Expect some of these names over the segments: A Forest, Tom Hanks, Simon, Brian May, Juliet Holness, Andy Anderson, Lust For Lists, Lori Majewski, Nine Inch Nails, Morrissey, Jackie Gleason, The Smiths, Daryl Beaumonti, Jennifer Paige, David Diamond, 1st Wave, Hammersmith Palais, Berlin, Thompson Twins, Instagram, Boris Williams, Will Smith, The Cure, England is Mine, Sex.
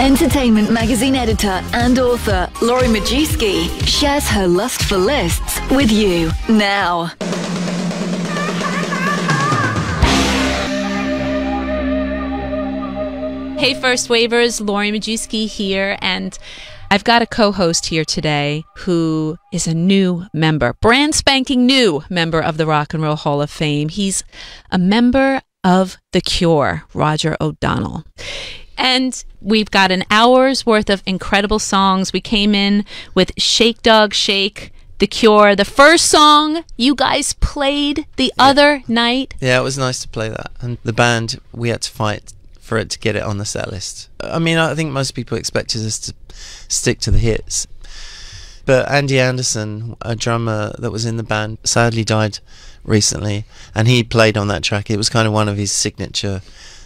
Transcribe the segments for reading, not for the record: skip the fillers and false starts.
Entertainment magazine editor and author Lori Majewski shares her lust for lists with you now. Hey, 1st Wavers, Lori Majewski here, and I've got a co-host here today who is a new member, brand spanking new member of the Rock and Roll Hall of Fame. He's a member of The Cure, Roger O'Donnell. And we've got an hour's worth of incredible songs. We came in with Shake Dog Shake, The Cure, the first song you guys played the other night. Yeah, it was nice to play that. And the band, we had to fight for it to get it on the set list. I mean, I think most people expected us to stick to the hits, but Andy Anderson, a drummer that was in the band, sadly died recently, and he played on that track. It was kind of one of his signature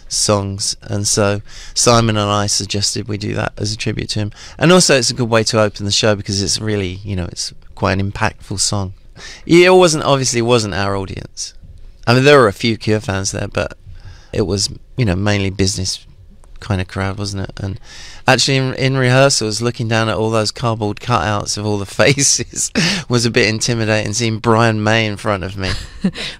songs, and so Simon and I suggested we do that as a tribute to him. And also it's a good way to open the show because it's really, you know, it's quite an impactful song. It wasn't, obviously wasn't our audience. I mean, there were a few Cure fans there, but it was, you know, mainly business kind of crowd, wasn't it? And actually in rehearsals, looking down at all those cardboard cutouts of all the faces was a bit intimidating, seeing Brian May in front of me.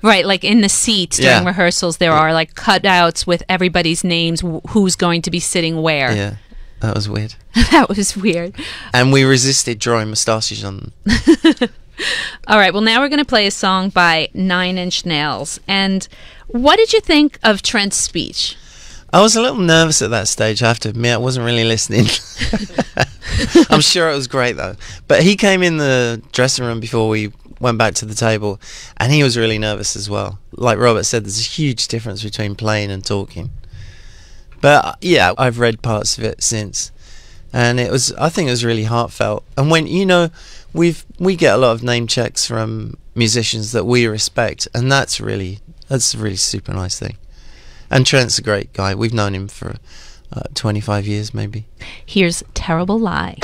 Right, like in the seat during rehearsals there are like cutouts with everybody's names, who's going to be sitting where. Yeah, that was weird. That was weird. And we resisted drawing moustaches on them. All right, well, now we're going to play a song by 9 Inch Nails. And what did you think of Trent's speech? I was a little nervous at that stage, I have to admit. I wasn't really listening. I'm sure it was great, though. But he came in the dressing room before we went back to the table, and he was really nervous as well. Like Robert said, there's a huge difference between playing and talking. But, yeah, I've read parts of it since. And it was, I think it was really heartfelt. And when, you know, we get a lot of name checks from musicians that we respect, and that's a really super nice thing. And Trent's a great guy. We've known him for 25 years, maybe. Here's Terrible Lie.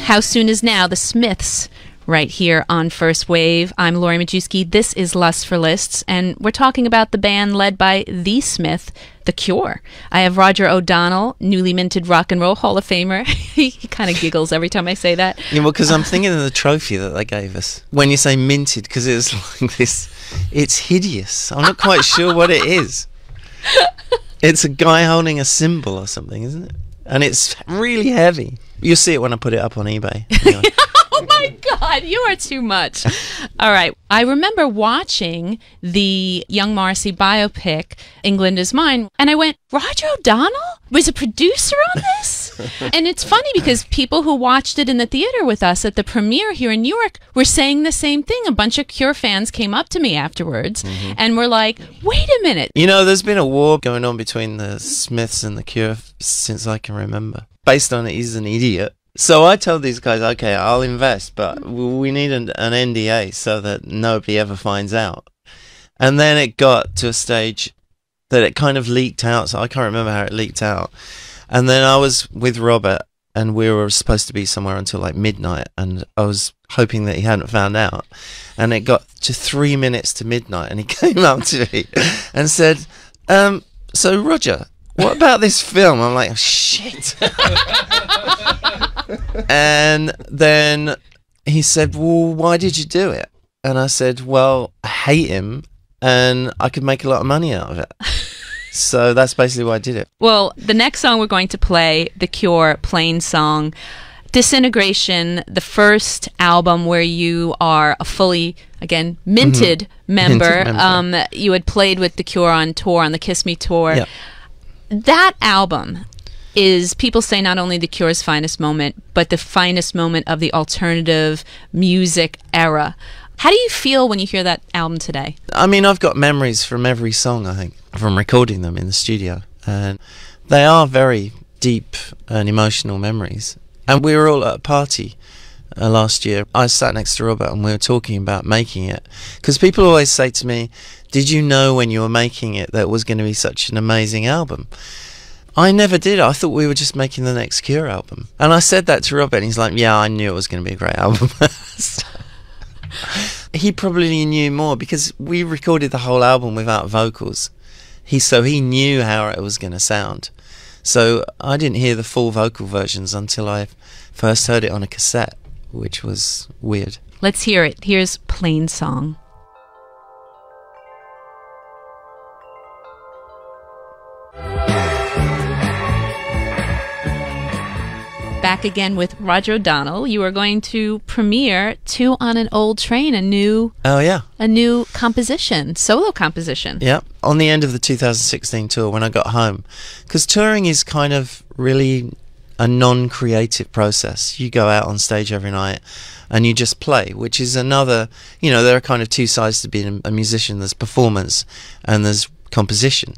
How Soon Is Now, The Smiths, right here on 1st Wave. I'm Lori Majewski. This is Lust for Lists, and we're talking about the band led by The Smith, The Cure. I have Roger O'Donnell, newly minted Rock and Roll Hall of Famer. He kind of giggles every time I say that. Yeah, well, because I'm thinking of the trophy that they gave us. When you say minted, because it's like this, it's hideous. I'm not quite sure what it is. It's a guy holding a symbol or something, isn't it? And it's really heavy. You'll see it when I put it up on eBay. Anyway. Oh my God, you are too much. All right. I remember watching the young Morrissey biopic, England Is Mine, and I went, Roger O'Donnell was a producer on this? And it's funny because people who watched it in the theater with us at the premiere here in Newark were saying the same thing. A bunch of Cure fans came up to me afterwards and were like, wait a minute. You know, there's been a war going on between the Smiths and the Cure since I can remember. Based on it, he's an idiot. So I told these guys, okay, I'll invest, but we need an NDA so that nobody ever finds out. And then it got to a stage that it kind of leaked out. So I can't remember how it leaked out. And then I was with Robert, and we were supposed to be somewhere until like midnight, and I was hoping that he hadn't found out. And it got to 3 minutes to midnight, and he came up to me and said, so Roger, what about this film? I'm like, oh, shit. And then he said, well, why did you do it? And I said, well, I hate him and I could make a lot of money out of it. So that's basically why I did it. Well, the next song we're going to play, The Cure, Plain Song, Disintegration, the first album where you are a fully, again, minted member. You had played with The Cure on tour, on the Kiss Me tour. Yep. That album is, people say, not only The Cure's finest moment, but the finest moment of the alternative music era. How do you feel when you hear that album today? I mean, I've got memories from every song, I think, from recording them in the studio. And they are very deep and emotional memories. And we were all at a party last year. I sat next to Robert and we were talking about making it. Because people always say to me, did you know when you were making it that it was going to be such an amazing album? I never did. I thought we were just making the next Cure album. And I said that to Robert, and he's like, yeah, I knew it was going to be a great album. he probably knew more, because we recorded the whole album without vocals. So he knew how it was going to sound. So I didn't hear the full vocal versions until I first heard it on a cassette, which was weird. Let's hear it. Here's Plain Song. Back again with Roger O'Donnell. You are going to premiere Two on an Old Train, a new composition, solo composition. Yeah, on the end of the 2016 tour when I got home. Because touring is kind of really a non-creative process. You go out on stage every night and you just play, which is another, you know, there are kind of two sides to being a musician. There's performance and there's composition.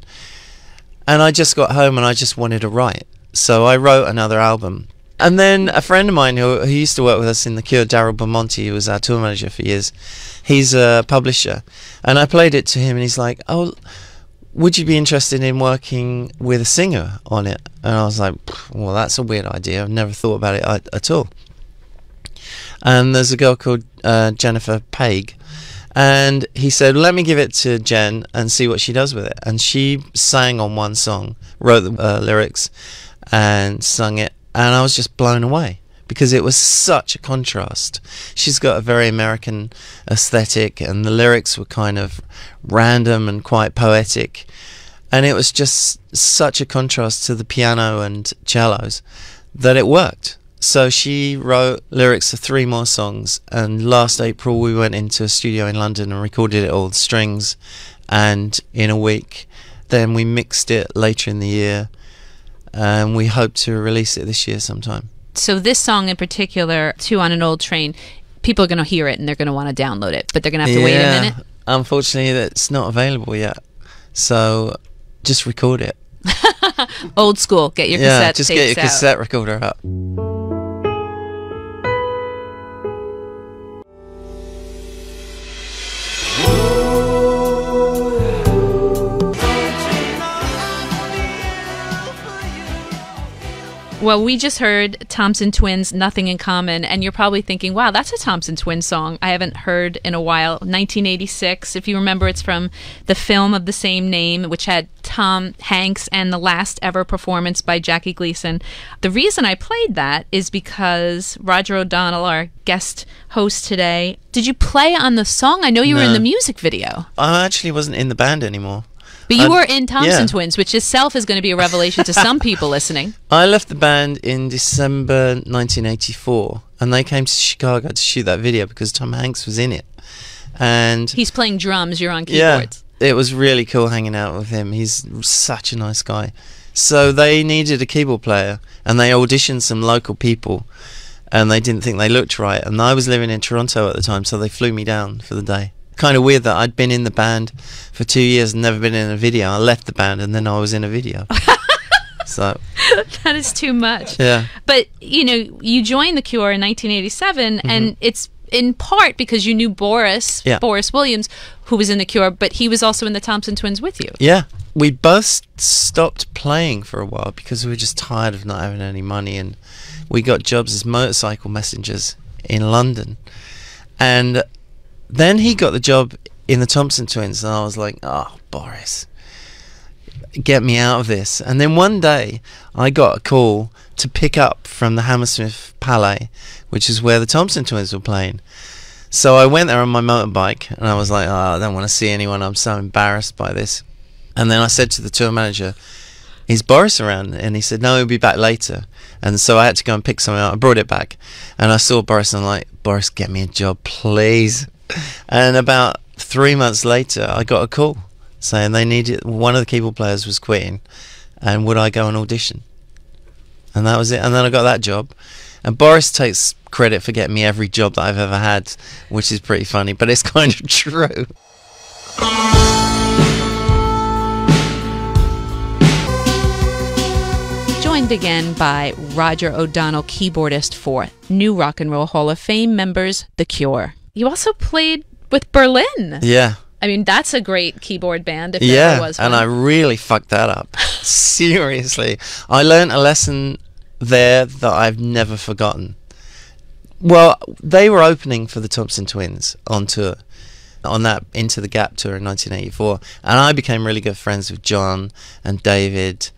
And I just got home and I just wanted to write. So I wrote another album. And then a friend of mine who used to work with us in The Cure, Daryl Beaumonti, who was our tour manager for years, he's a publisher. And I played it to him and he's like, oh, would you be interested in working with a singer on it? And I was like, well, that's a weird idea. I've never thought about it at all. And there's a girl called Jennifer Paige. And he said, let me give it to Jen and see what she does with it. And she sang on one song, wrote the lyrics and sung it. And I was just blown away because it was such a contrast. She's got a very American aesthetic and the lyrics were kind of random and quite poetic. And it was just such a contrast to the piano and cellos that it worked. So she wrote lyrics to 3 more songs. And last April we went into a studio in London and recorded it all, the strings, and in a week. Then we mixed it later in the year. And we hope to release it this year sometime. So this song in particular, Two on an Old Train, people are going to hear it and they're going to want to download it, but they're going to have to wait a minute? Unfortunately, that's not available yet. So just record it. Old school. Get your cassette tapes out. Yeah, just get your cassette recorder out. Well, we just heard Thompson Twins, Nothing in Common, and you're probably thinking, wow, that's a Thompson Twins song I haven't heard in a while. 1986, if you remember, it's from the film of the same name, which had Tom Hanks and the last ever performance by Jackie Gleason. The reason I played that is because Roger O'Donnell, our guest host today, did you play on the song? I know you were in the music video. I actually wasn't in the band anymore. But you were in Thompson Twins, which itself is going to be a revelation to some people listening. I left the band in December 1984, and they came to Chicago to shoot that video because Tom Hanks was in it. And he's playing drums, you're on keyboards. Yeah, it was really cool hanging out with him. He's such a nice guy. So they needed a keyboard player, and they auditioned some local people, and they didn't think they looked right. And I was living in Toronto at the time, so they flew me down for the day. Kind of weird that I'd been in the band for 2 years and never been in a video. I left the band and then I was in a video. So that is too much. Yeah. But, you know, you joined The Cure in 1987, and it's in part because you knew Boris Williams, who was in The Cure, but he was also in the Thompson Twins with you. Yeah. We both stopped playing for a while because we were just tired of not having any money, and we got jobs as motorcycle messengers in London. And then he got the job in the Thompson Twins, and I was like, oh, Boris, get me out of this. And then one day, I got a call to pick up from the Hammersmith Palais, which is where the Thompson Twins were playing. So I went there on my motorbike, and I was like, oh, I don't want to see anyone. I'm so embarrassed by this. And then I said to the tour manager, is Boris around? And he said, no, he'll be back later. And so I had to go and pick something out. I brought it back, and I saw Boris, and I'm like, Boris, get me a job, please. And about 3 months later, I got a call saying they needed, one of the keyboard players was quitting, and would I go and audition? And that was it. And then I got that job. And Boris takes credit for getting me every job that I've ever had, which is pretty funny, but it's kind of true. Joined again by Roger O'Donnell, keyboardist for New Rock and Roll Hall of Fame members, The Cure. You also played with Berlin. Yeah. I mean, that's a great keyboard band if there ever was one. And I really fucked that up. Seriously. I learned a lesson there that I've never forgotten. Well, they were opening for the Thompson Twins on tour, on that Into the Gap tour in 1984, and I became really good friends with John and David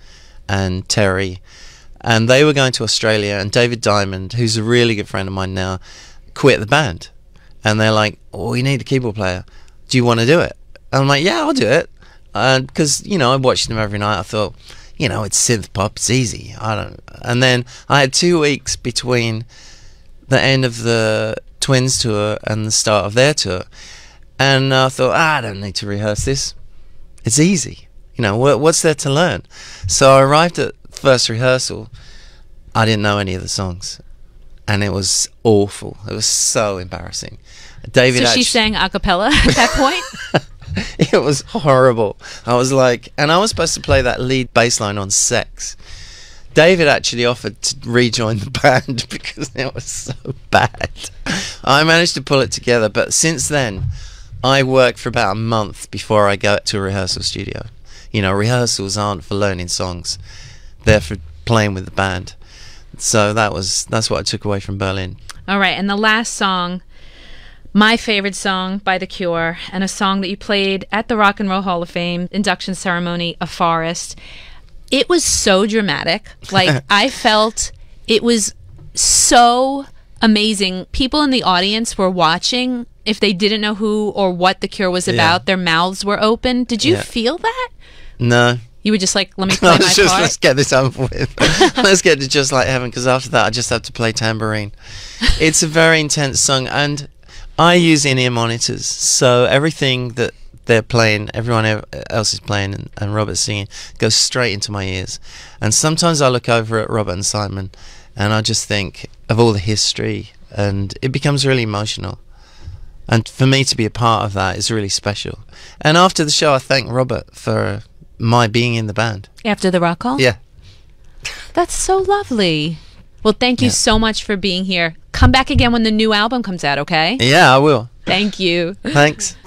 and Terry, and they were going to Australia, and David Diamond, who's a really good friend of mine now, quit the band, and they're like, oh, we need a keyboard player, do you want to do it? And I'm like, yeah, I'll do it, because, you know, I watched them every night, I thought, you know, it's synth pop, it's easy, I don't. And then I had 2 weeks between the end of the Twins tour and the start of their tour, and I thought, I don't need to rehearse this, it's easy, you know, what's there to learn? So I arrived at first rehearsal, I didn't know any of the songs, and it was awful, it was so embarrassing. David, so she sang a cappella at that point? It was horrible. I was like, and I was supposed to play that lead bass line on Sex. David actually offered to rejoin the band because it was so bad. I managed to pull it together, but since then, I worked for about a month before I go to a rehearsal studio. You know, rehearsals aren't for learning songs. They're for playing with the band. So that's what I took away from Berlin. All right, and the last song, my favorite song by The Cure, and a song that you played at the Rock and Roll Hall of Fame induction ceremony, A Forest. It was so dramatic. Like, I felt it was so amazing. People in the audience were watching. If they didn't know who or what The Cure was about, their mouths were open. Did you feel that? No. You were just like, let me play my part? Let's get this over with. Let's get to Just Like Heaven, because after that, I just have to play tambourine. It's a very intense song, and I use in-ear monitors, so everything that they're playing, everyone else is playing, and Robert's singing, goes straight into my ears. And sometimes I look over at Robert and Simon, and I just think of all the history, and it becomes really emotional. And for me to be a part of that is really special. And after the show, I thank Robert for my being in the band. After the Rock Hall? Yeah. That's so lovely. Well, thank you so much for being here. Come back again when the new album comes out, okay? Yeah, I will. Thank you. Thanks.